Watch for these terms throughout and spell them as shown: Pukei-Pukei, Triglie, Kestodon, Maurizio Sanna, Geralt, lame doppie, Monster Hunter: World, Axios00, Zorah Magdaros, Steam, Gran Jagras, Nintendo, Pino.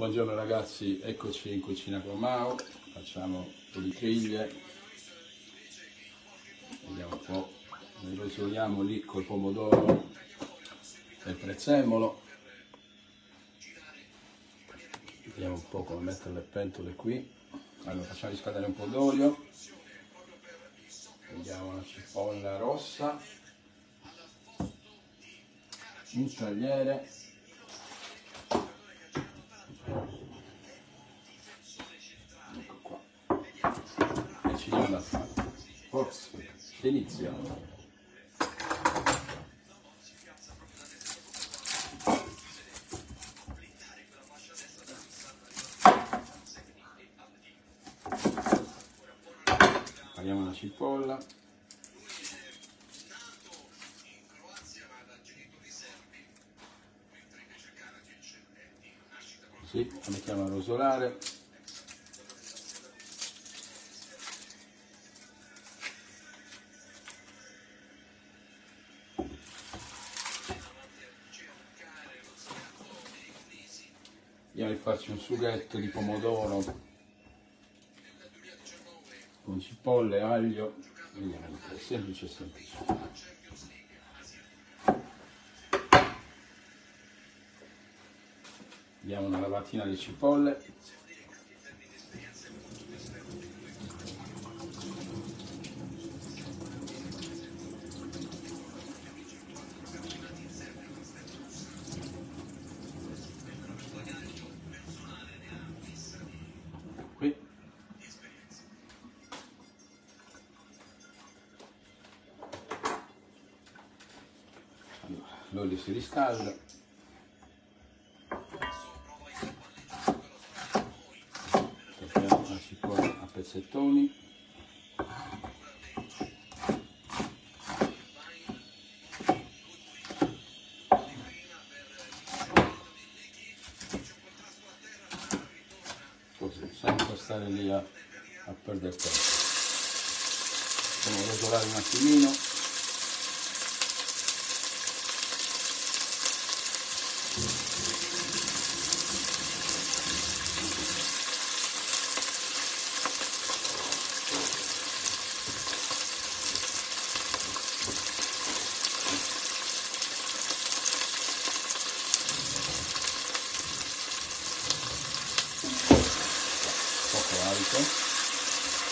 Buongiorno ragazzi, eccoci in cucina con Mau, facciamo le triglie, vediamo un po', ne rosoliamo lì col pomodoro e il prezzemolo, vediamo un po' come mettere le pentole qui. Allora facciamo riscaldare un po' d'olio, vediamo la cipolla rossa, un tagliere, ecco qua, e ci diamo da fare. Forse iniziamo. Tagliamo la cipolla. Sì, la mettiamo a rosolare. Andiamo a farci un sughetto di pomodoro con cipolle, aglio, vediamo, è semplice, semplice. Diamo una lavatina di cipolle, qui l'olio si riscalda. Pezzettoni, così, senza stare lì a perdere tempo. Facciamo rosolare un attimino,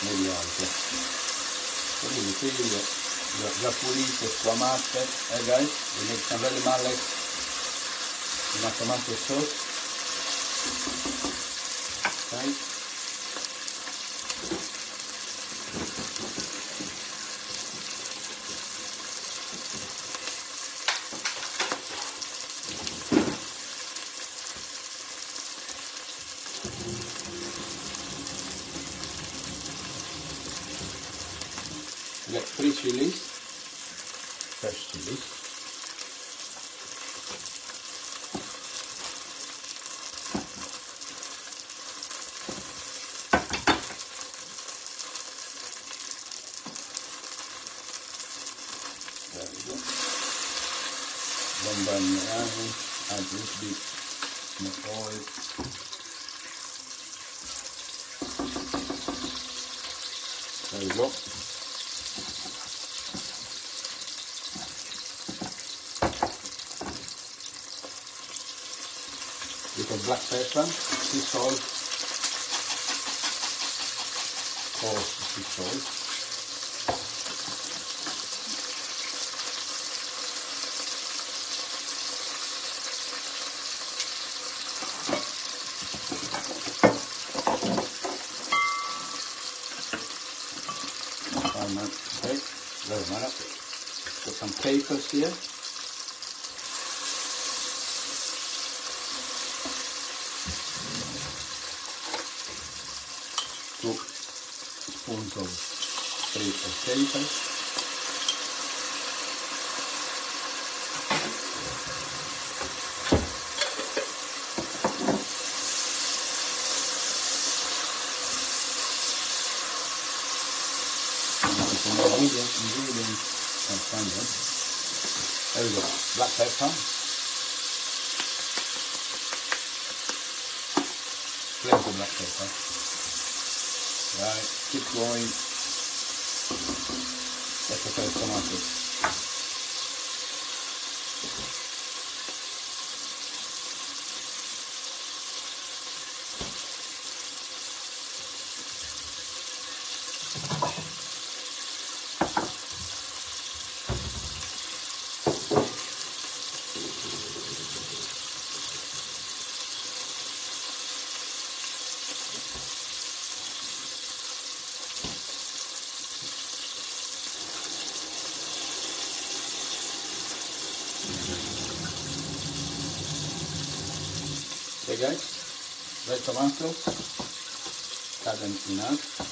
medio alto, quindi il figlio già pulito, sfamate, guys, quindi sono very much like una tomato sauce, ok? Get three chilies, fresh chilies. There we go. One by one, add a little bit more oil. There we go. With black pepper, sea salt, coarse sea salt. Okay, doesn't matter. Put some capers here. Of three of capers, there we go, black pepper, of black pepper. Right, keep going. Let's prepare tomatoes. Okay guys, red tomato, cut them in half.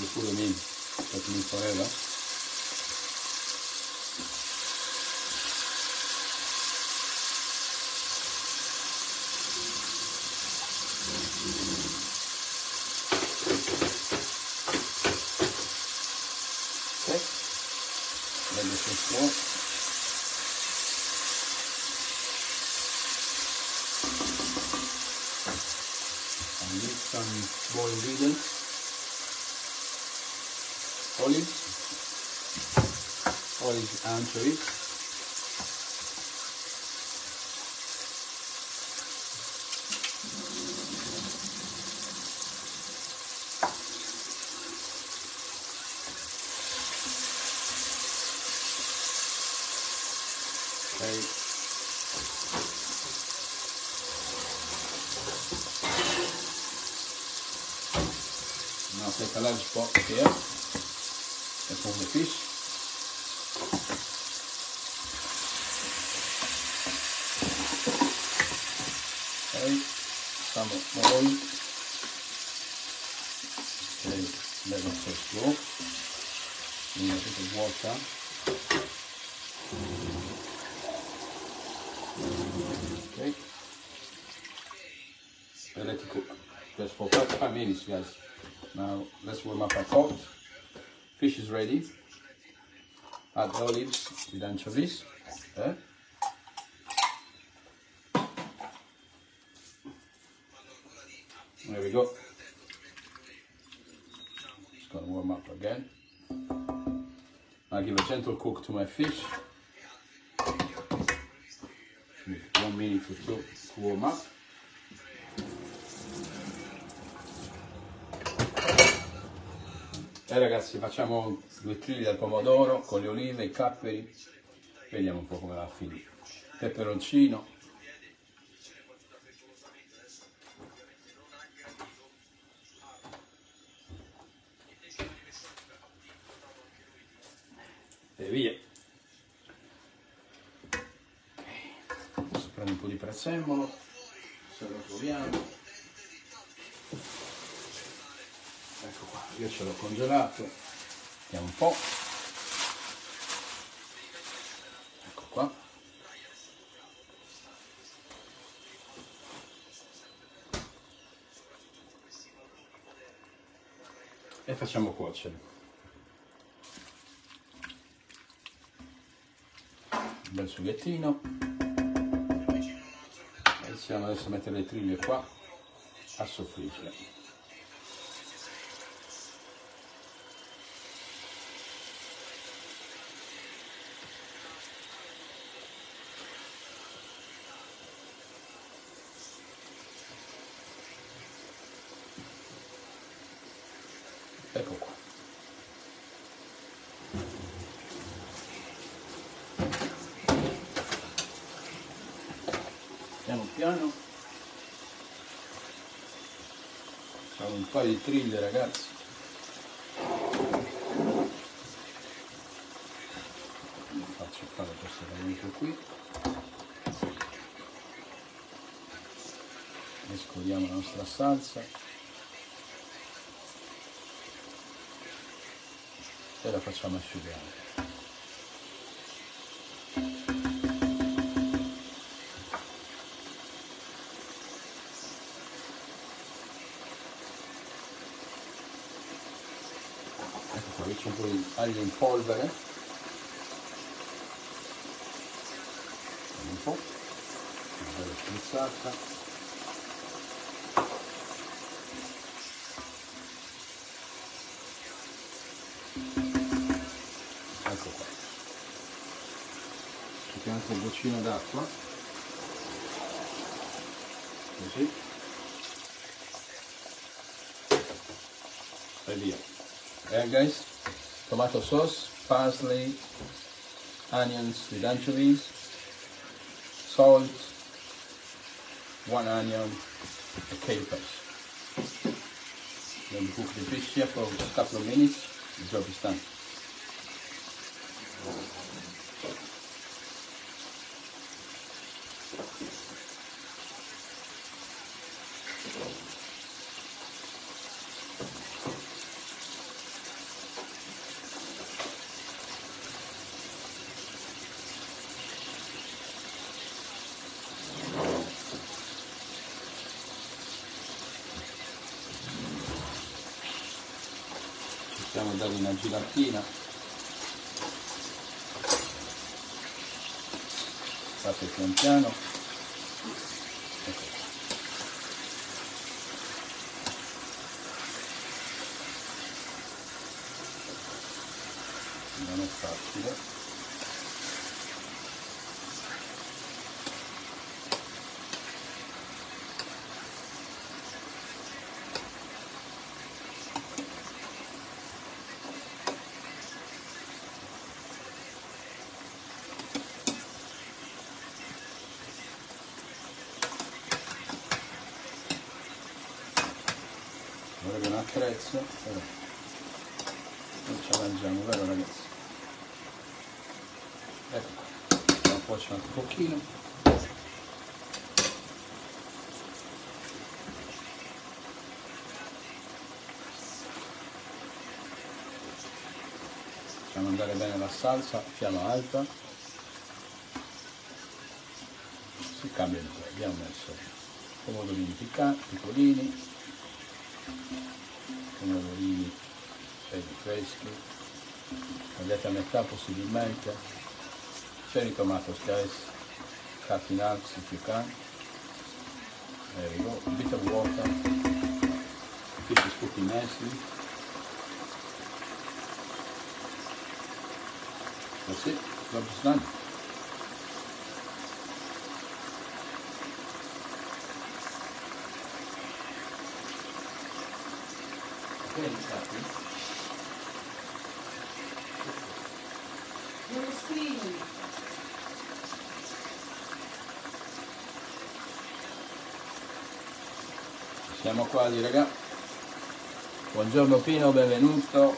You put them in, that means forever. Okay, let this explode. I need some more ingredients. Olives, anchovies, okay. Now take a large pot here. That's all the fish. Okay, some more oil. Okay, let us just go. And a bit of water. Okay. So let it cook just for 5 minutes, guys. Now let's warm up our pot. Fish is ready. Add olives with anchovies. Okay. There we go. It's gonna warm up again. I'll give a gentle cook to my fish. 1 minute or two to warm up. E ragazzi, facciamo 2 triglie al pomodoro con le olive, i capperi, vediamo un po' come va a finire. Peperoncino, e via. Adesso prendo un po' di prezzemolo, se lo proviamo. Ecco qua, io ce l'ho congelato, vediamo un po', ecco qua, e facciamo cuocere. Un bel sughettino, iniziamo adesso a mettere le triglie qua, a soffrire. Ecco qua. Piano piano. Facciamo un paio di triglie, ragazzi. Fa faccio fare questo bagnico qui, mescoliamo la nostra salsa e la facciamo asciugare. C'è un po' di aglio in polvere, un po', una bella spruzzata, ecco qua, mettiamo anche un goccino d'acqua, così, e via. Guys, tomato sauce, parsley, onions with anchovies, salt, 1 onion, and capers. Then we cook the fish here for a couple of minutes, the job is done. Possiamo dare una giratina, fate pian piano, ecco. Non è facile, vorrebbe un attrezzo, però non ci arrangiamo, vero ragazzi? Ecco qua, la cuocio anche un pochino, facciamo andare bene la salsa, fiamma alta, si cambia di qua. Abbiamo messo pomodori piccati, piccolini, pomodorini freschi, tagliati a metà possibilmente, cherry tomato slice, cut in half if you can, there we go, a bit of water, fish is cooking nicely, that's it, job is done. Siamo quasi, raga. Buongiorno Pino, benvenuto.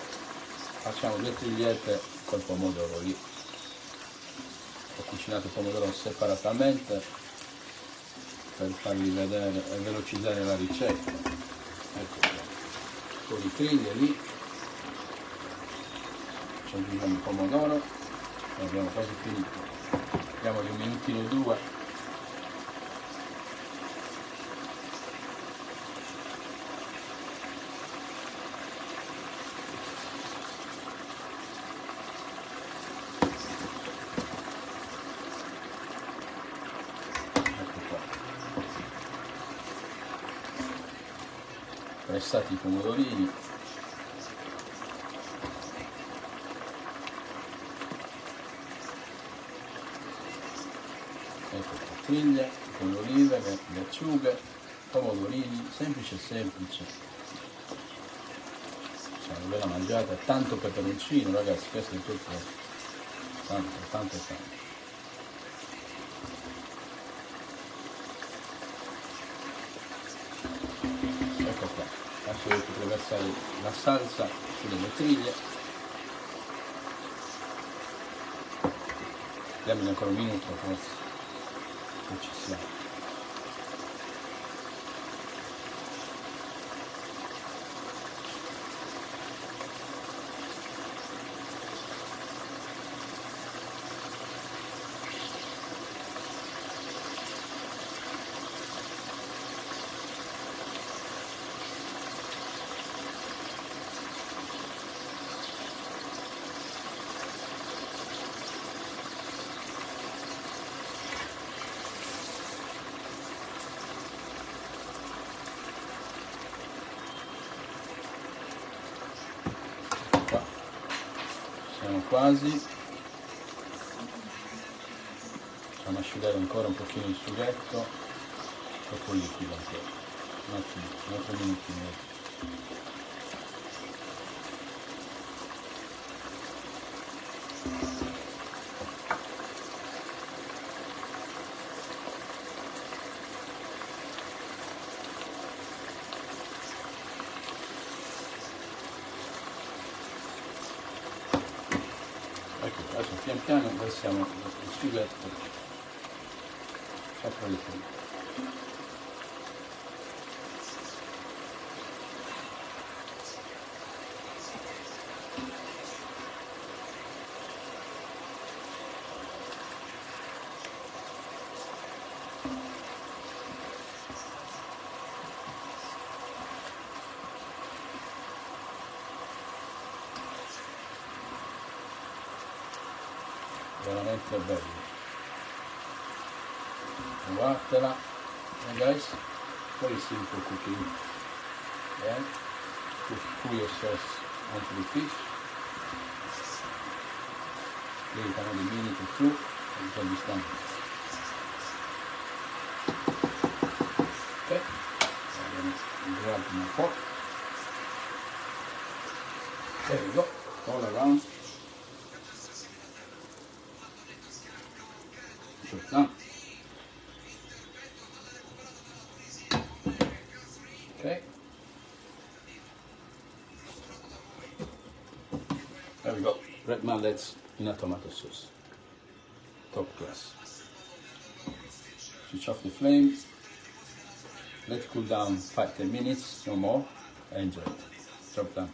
Facciamo 2 trigliette col pomodoro lì. Ho cucinato il pomodoro separatamente per farvi vedere e velocizzare la ricetta. Ecco. Di triglie lì, ci aggiungiamo il pomodoro e abbiamo quasi finito, diamogli 1 minutino o 2, ecco qua. Pressati i pomodorini, ecco le triglie con l'oliva, le acciughe, pomodorini, semplice semplice, c'è una bella mangiata, tanto peperoncino ragazzi, questo è tutto, tanto. Dovete versare la salsa sulle triglie. Dammi ancora un minuto, forse. Non ci siamo. Quasi, facciamo asciugare ancora un pochino il sughetto e poi liquido ancora un attimo, un altro minutino. Piano versiamo il sughetto sopra le foglie. Veramente bello, provatela ragazzi, very simple cooking, yeah? Cook yourself onto the fish, leave another minute or two and it will be done. Okay, I'm going to grab my fork, there we go, all around. No. Okay. There we go. Red mallets in a tomato sauce. Top class. Switch off the flame. Let it cool down 5-10 minutes, no more. Enjoy it. Drop down.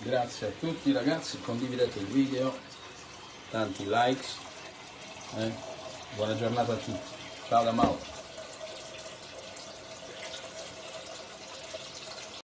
Grazie a tutti ragazzi, condividete il video, tanti likes, buona giornata a tutti, ciao da Mauro.